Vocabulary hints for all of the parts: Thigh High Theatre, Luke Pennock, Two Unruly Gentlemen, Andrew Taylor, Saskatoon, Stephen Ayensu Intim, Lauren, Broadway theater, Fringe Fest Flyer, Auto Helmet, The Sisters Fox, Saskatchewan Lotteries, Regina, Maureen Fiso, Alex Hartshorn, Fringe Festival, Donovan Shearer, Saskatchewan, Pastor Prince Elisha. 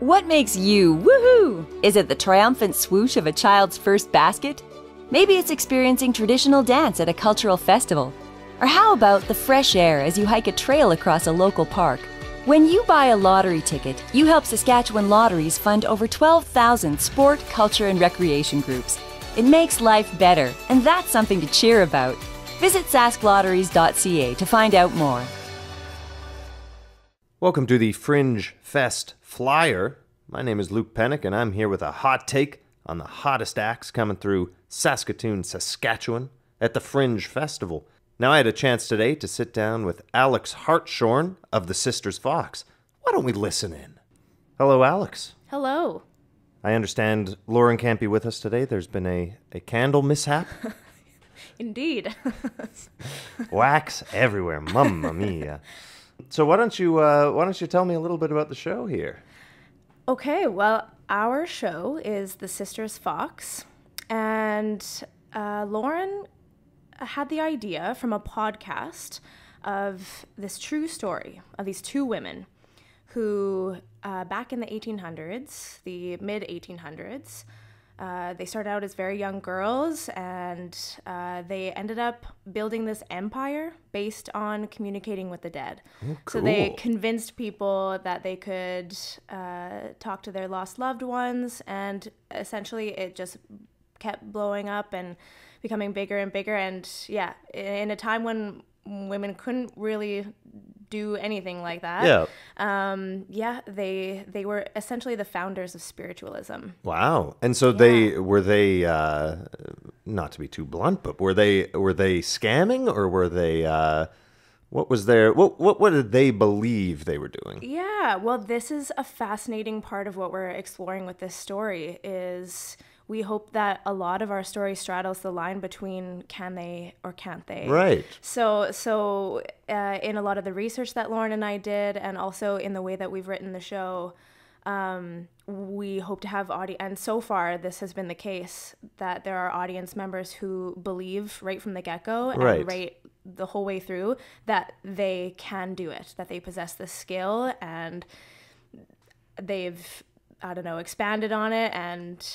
What makes you woohoo? Is it the triumphant swoosh of a child's first basket? Maybe it's experiencing traditional dance at a cultural festival. Or how about the fresh air as you hike a trail across a local park? When you buy a lottery ticket, you help Saskatchewan Lotteries fund over 12,000 sport, culture, and recreation groups. It makes life better, and that's something to cheer about. Visit sasklotteries.ca to find out more. Welcome to the Fringe Fest Flyer. My name is Luke Pennock, and I'm here with a hot take on the hottest acts coming through Saskatoon, Saskatchewan at the Fringe Festival. Now, I had a chance today to sit down with Alex Hartshorn of The Sisters Fox. Why don't we listen in? Hello, Alex. Hello. I understand Lauren can't be with us today. There's been a candle mishap. Indeed. Wax everywhere. Mamma mia. So why don't you tell me a little bit about the show here? Okay, well, our show is The Sisters Fox, and Lauren had the idea from a podcast of this true story of these two women who, back in the 1800s, the mid-1800s, they started out as very young girls, and they ended up building this empire based on communicating with the dead. Oh, cool. So they convinced people that they could talk to their lost loved ones, and essentially it just kept blowing up and becoming bigger and bigger. And yeah, in a time when women couldn't really do anything like that. Yeah. They were essentially the founders of spiritualism. Wow. And so they were not to be too blunt, but were they scamming, or were they what did they believe they were doing? Yeah. Well, this is a fascinating part of what we're exploring with this story is we hope that a lot of our story straddles the line between can they or can't they. Right. So in a lot of the research that Lauren and I did, and also in the way that we've written the show, we hope to have audience, and so far this has been the case, that there are audience members who believe right from the get-go and right the whole way through that they can do it, that they possess the skill, and they've, I don't know, expanded on it and...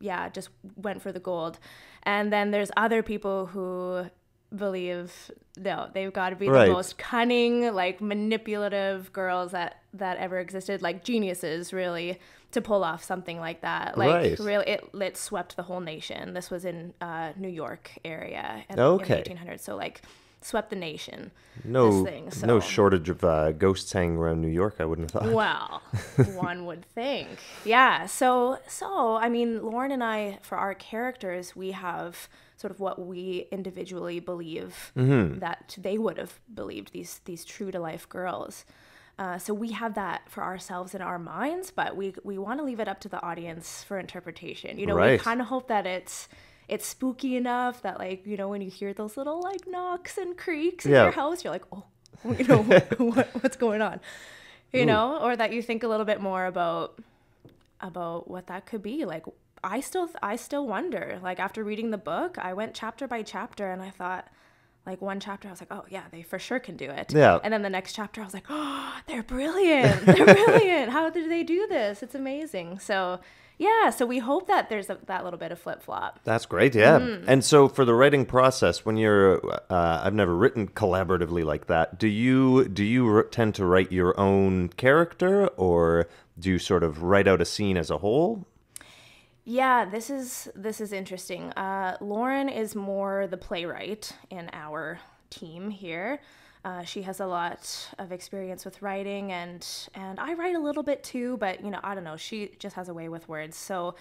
yeah, just went for the gold. And then there's other people who believe, no, they've got to be the most cunning, like manipulative girls that ever existed, like geniuses really, to pull off something like that. Like really, it swept the whole nation. This was in New York area in the 1800s. So like swept the nation. No, this thing, so. No shortage of ghosts hanging around New York, I wouldn't have thought. Well, one would think. Yeah, so I mean, Lauren and I, for our characters, we have sort of what we individually believe that they would have believed, these true-to-life girls. So we have that for ourselves in our minds, but we want to leave it up to the audience for interpretation. You know, we kind of hope that it's spooky enough that, like, you know, when you hear those little like knocks and creaks in your house, you're like, oh, you know, what's going on, you know, or that you think a little bit more about what that could be. Like, I still wonder, like, after reading the book, I went chapter by chapter, and I thought, like, one chapter I was like, oh yeah, they for sure can do it. Yeah. And then the next chapter I was like, oh, they're brilliant. They're brilliant. How did they do this? It's amazing. So yeah, so we hope that there's that little bit of flip-flop. That's great, yeah. And so for the writing process, when you're, I've never written collaboratively like that, do you tend to write your own character, or do you sort of write out a scene as a whole? Yeah, this is interesting. Lauren is more the playwright in our team here. She has a lot of experience with writing, and I write a little bit too, but, you know, I don't know. She just has a way with words. So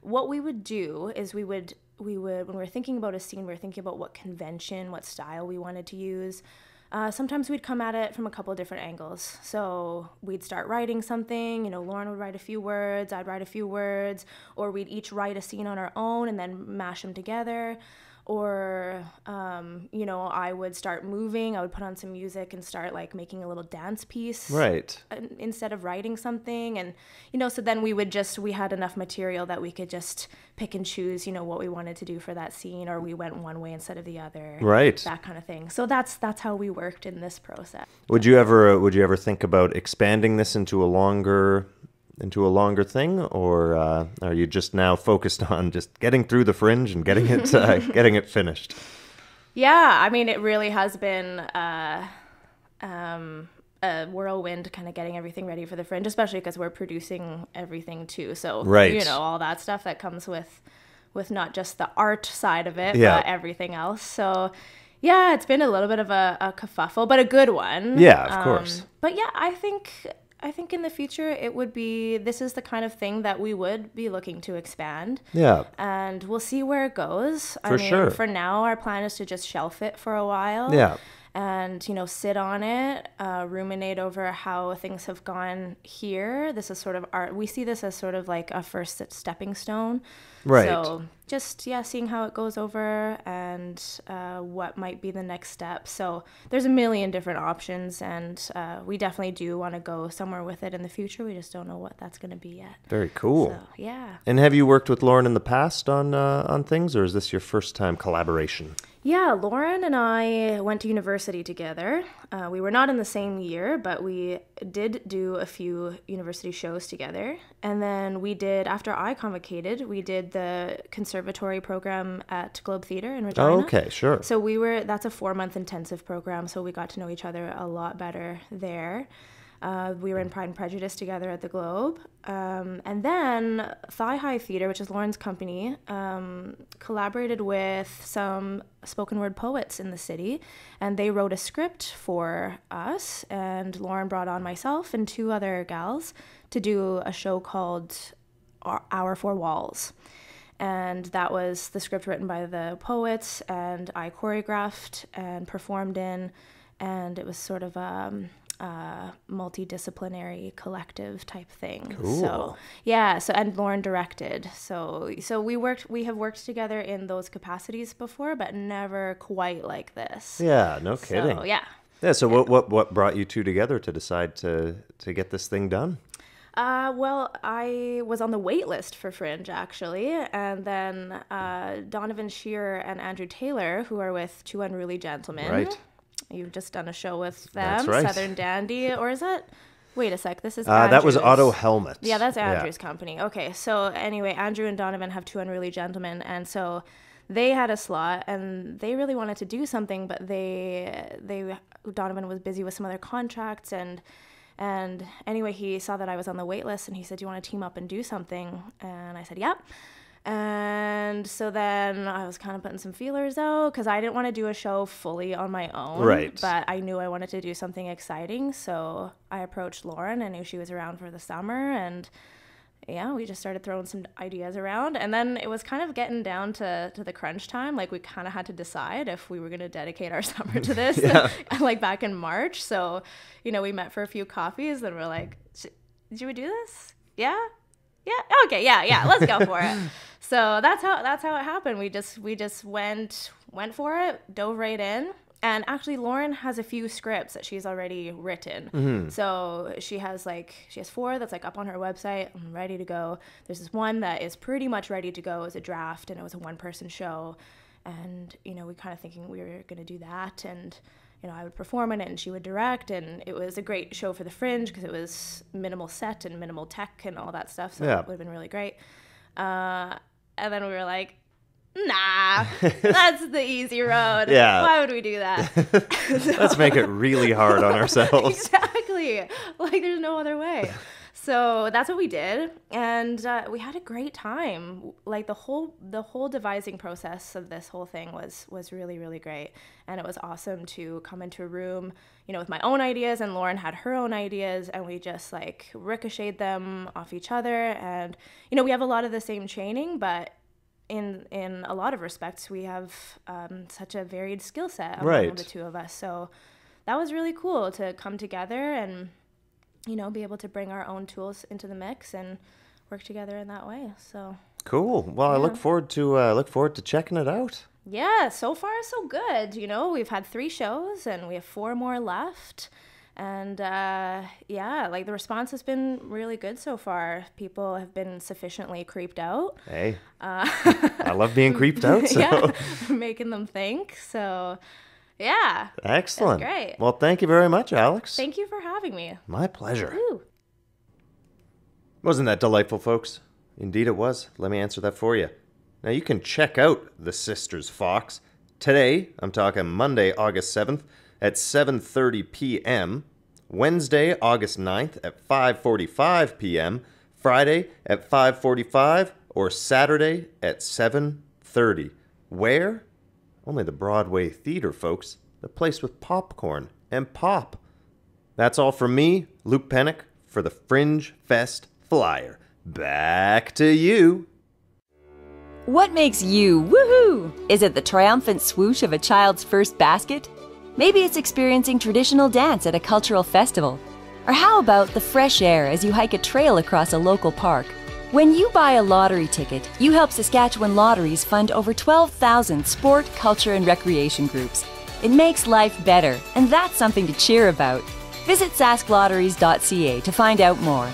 what we would do is we would when we're thinking about a scene, we're thinking about what convention, what style we wanted to use. Sometimes we'd come at it from a couple of different angles. So we'd start writing something, you know, Lauren would write a few words, I'd write a few words, or we'd each write a scene on our own and then mash them together. Or, you know, I would start moving. I would put on some music and start, like, making a little dance piece. Right. Instead of writing something. And, you know, so then we had enough material that we could just pick and choose, you know, what we wanted to do for that scene. Or we went one way instead of the other. Right. That kind of thing. So that's how we worked in this process. Would you ever think about expanding this into a longer into a longer thing, or are you just now focused on just getting through the Fringe and getting it getting it finished? Yeah, I mean, it really has been a whirlwind, kind of getting everything ready for the Fringe, especially because we're producing everything too. So, you know, all that stuff that comes with not just the art side of it, but everything else. So, yeah, it's been a little bit of a kerfuffle, but a good one. Yeah, of course. But yeah, I think in the future it would be, this is the kind of thing that we would be looking to expand. Yeah. And we'll see where it goes. I mean, for now, our plan is to just shelf it for a while. Yeah. And, you know, sit on it, ruminate over how things have gone here. This is sort of our, we see this as sort of like a first stepping stone. Right. So just, yeah, seeing how it goes over and what might be the next step. So there's a million different options, and we definitely do want to go somewhere with it in the future. We just don't know what that's going to be yet. Very cool. So, yeah. And have you worked with Lauren in the past on things, or is this your first time collaboration? Yeah, Lauren and I went to university together. We were not in the same year, but we did do a few university shows together. And then we did, after I convocated, we did the conservatory program at Globe Theater in Regina. Oh, okay, sure. So we were, that's a 4-month intensive program, so we got to know each other a lot better there. We were in Pride and Prejudice together at the Globe. And then Thigh High Theatre, which is Lauren's company, collaborated with some spoken word poets in the city. And they wrote a script for us. And Lauren brought on myself and 2 other gals to do a show called Our Four Walls. And that was the script written by the poets. And I choreographed and performed in. And it was sort of... multidisciplinary collective type thing. Cool. So yeah, so, and Lauren directed, so we have worked together in those capacities before, but never quite like this. Yeah, no kidding. So, yeah. So yeah. What brought you two together to decide to get this thing done? Well, I was on the wait list for Fringe, actually, and then Donovan Shearer and Andrew Taylor, who are with Two Unruly Gentlemen. Right. You've just done a show with them, right. Southern Dandy, or is that? Wait a sec, this is Andrew's. That was Auto Helmet. Yeah, that's Andrew's company. Okay, so anyway, Andrew and Donovan have Two Unruly Gentlemen, and so they had a slot, and they really wanted to do something, but Donovan was busy with some other contracts, and anyway, he saw that I was on the wait list, and he said, "Do you want to team up and do something?" And I said, "Yep." And so then I was kind of putting some feelers out because I didn't want to do a show fully on my own. Right. But I knew I wanted to do something exciting. So I approached Lauren. I knew she was around for the summer. And yeah, we just started throwing some ideas around. And then it was kind of getting down to the crunch time. Like, we kind of had to decide if we were going to dedicate our summer to this, like back in March. So, you know, we met for a few coffees and we're like, should we do this? Yeah. Yeah. Okay. Yeah. Yeah. Let's go for it. So that's how it happened. We just went for it, dove right in. And actually, Lauren has a few scripts that she's already written. Mm-hmm. So she has 4 that's like up on her website, ready to go. There's this one that is pretty much ready to go as a draft, and it was a 1-person show. And you know, we kind of thinking we were going to do that, and you know, I would perform in it and she would direct, and it was a great show for the Fringe because it was minimal set and minimal tech and all that stuff. So it would have been really great. And then we were like, nah, that's the easy road. Yeah. Why would we do that? So, let's make it really hard on ourselves. Exactly. Like, there's no other way. So that's what we did. And we had a great time. Like, the whole devising process of this whole thing was really, really great. And it was awesome to come into a room, you know, with my own ideas, and Lauren had her own ideas, and we just like ricocheted them off each other. And, you know, we have a lot of the same training, but in a lot of respects, we have such a varied skill set among the two of us. So that was really cool to come together and, you know, be able to bring our own tools into the mix and work together in that way. So cool. Well, yeah. I look forward to checking it out. Yeah, so far so good. You know, we've had 3 shows and we have 4 more left. And yeah, like, the response has been really good so far. People have been sufficiently creeped out. Hey, I love being creeped out. So. Yeah, making them think. So yeah. Excellent. Great. Well, thank you very much, Alex. Thank you for having me. My pleasure. Ooh. Wasn't that delightful, folks? Indeed it was. Let me answer that for you. Now you can check out The Sisters Fox today, I'm talking Monday, August 7th at 7:30 p.m., Wednesday, August 9th at 5:45 p.m., Friday at 5:45, or Saturday at 7:30. Where? Only the Broadway Theater, folks. The place with popcorn and pop. That's all from me, Luke Pennock, for the Fringe Fest Flyer. Back to you. What makes you woohoo? Is it the triumphant swoosh of a child's first basket? Maybe it's experiencing traditional dance at a cultural festival. Or how about the fresh air as you hike a trail across a local park? When you buy a lottery ticket, you help Saskatchewan Lotteries fund over 12,000 sport, culture, and recreation groups. It makes life better, and that's something to cheer about. Visit sasklotteries.ca to find out more.